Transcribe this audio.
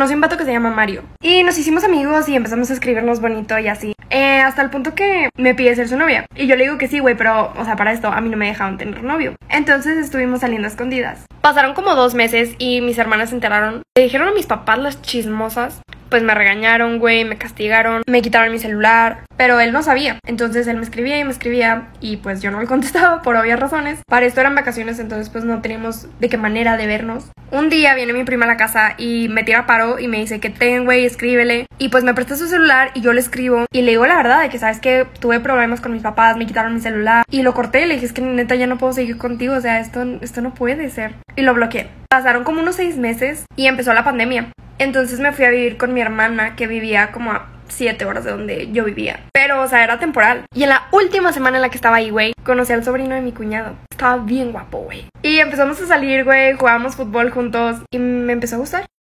Conocí un vato que se llama Mario y nos hicimos amigos y empezamos a escribirnos bonito y así. Hasta el punto que me pide ser su novia. Y yo le digo que sí, güey, pero, o sea, para esto a mí no me dejaron tener novio. Entonces estuvimos saliendo a escondidas. Pasaron como 2 meses y mis hermanas se enteraron. Le dijeron a mis papás, las chismosas. Pues me regañaron, güey, me castigaron, me quitaron mi celular. Pero él no sabía. Entonces él me escribía y pues yo no le contestaba por obvias razones. Para esto eran vacaciones, entonces pues no teníamos de qué manera de vernos. Un día viene mi prima a la casa y me tira paro y me dice que ten, güey, escríbele. Y pues me presta su celular y yo le escribo. Y le digo la verdad de que, ¿sabes qué? Tuve problemas con mis papás, me quitaron mi celular. Y lo corté, le dije, es que neta ya no puedo seguir contigo, o sea, esto no puede ser. Y lo bloqueé. Pasaron como unos 6 meses y empezó la pandemia. Entonces me fui a vivir con mi hermana que vivía como a 7 horas de donde yo vivía. Pero, o sea, era temporal. Y en la última semana en la que estaba ahí, güey, conocí al sobrino de mi cuñado. Estaba bien guapo, güey. Y empezamos a salir, güey, jugábamos fútbol juntos y me empezó a gustar.